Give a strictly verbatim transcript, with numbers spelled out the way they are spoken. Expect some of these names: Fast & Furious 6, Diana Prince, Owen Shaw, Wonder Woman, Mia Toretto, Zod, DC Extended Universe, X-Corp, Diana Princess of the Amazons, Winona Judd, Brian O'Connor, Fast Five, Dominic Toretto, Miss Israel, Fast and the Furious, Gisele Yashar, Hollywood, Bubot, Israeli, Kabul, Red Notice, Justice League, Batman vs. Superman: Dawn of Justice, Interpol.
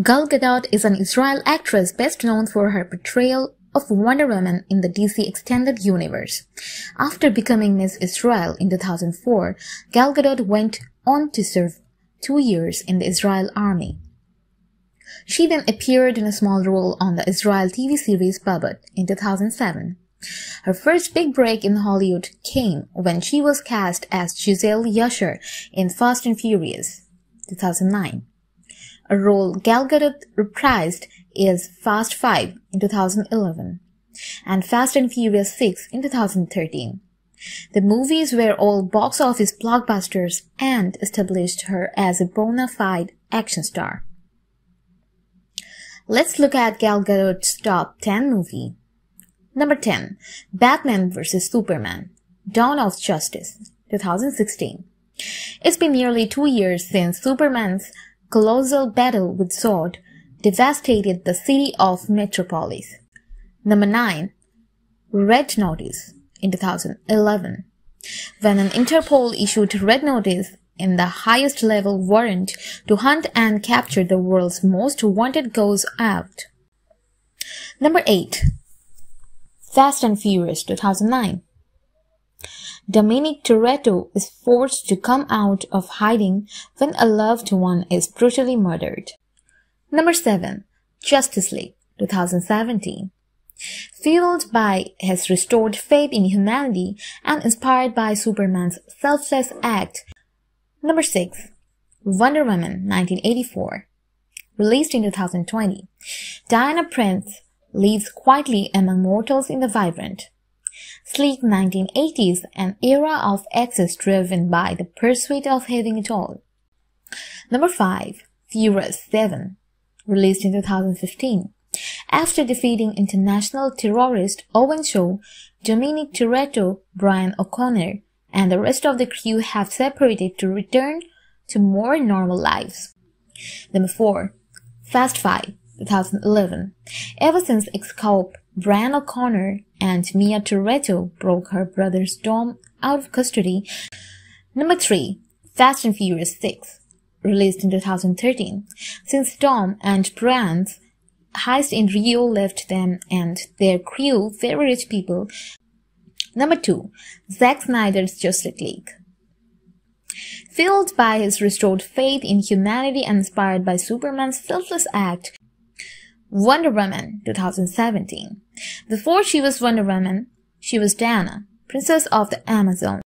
Gal Gadot is an Israeli actress best known for her portrayal of Wonder Woman in the D C Extended Universe. After becoming Miss Israel in two thousand four, Gal Gadot went on to serve two years in the Israel Army. She then appeared in a small role on the Israel T V series Bubot in two thousand seven. Her first big break in Hollywood came when she was cast as Gisele Yashar in Fast and Furious two thousand nine. A role Gal Gadot reprised is Fast Five in two thousand eleven and Fast and Furious six in two thousand thirteen. The movies were all box office blockbusters and established her as a bona fide action star. Let's look at Gal Gadot's top ten movie. Number ten, Batman versus. Superman: Dawn of Justice, two thousand sixteen. It's been nearly two years since Superman's colossal battle with Zod devastated the city of Metropolis. Number nine, Red Notice in two thousand eleven. When an Interpol issued Red Notice in the highest level warrant to hunt and capture the world's most wanted goes out. Number eight, Fast and Furious two thousand nine. Dominic Toretto is forced to come out of hiding when a loved one is brutally murdered. Number seven, Justice League two thousand seventeen. Fueled by his restored faith in humanity and inspired by Superman's selfless act. Number six, Wonder Woman nineteen eighty-four. Released in two thousand twenty, Diana Prince lives quietly among mortals in the vibrant, sleek nineteen eighties, an era of excess driven by the pursuit of having it all. Number five, Furious seven. Released in two thousand fifteen. After defeating international terrorist Owen Shaw, Dominic Toretto, Brian O'Connor, and the rest of the crew have separated to return to more normal lives. Number four, Fast Five, two thousand eleven. Ever since X-Corp, Brian O'Connor and Mia Toretto broke her brother's Dom out of custody. Number three, Fast and Furious six, released in two thousand thirteen. Since Dom and Brian's heist in Rio left them and their crew very rich people. Number two, Zack Snyder's Justice League. Fueled by his restored faith in humanity and inspired by Superman's selfless act, Wonder Woman two thousand seventeen. Before she was Wonder Woman, she was Diana, Princess of the Amazons.